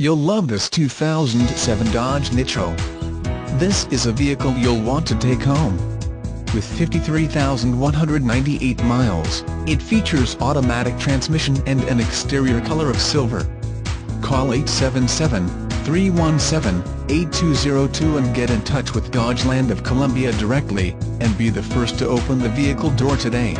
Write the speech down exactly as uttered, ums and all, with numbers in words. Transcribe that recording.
You'll love this two thousand seven Dodge Nitro. This is a vehicle you'll want to take home. With fifty-three thousand one hundred ninety-eight miles, it features automatic transmission and an exterior color of silver. Call eight seven seven, three one seven, eight two zero two and get in touch with Dodgeland of Columbia directly, and be the first to open the vehicle door today.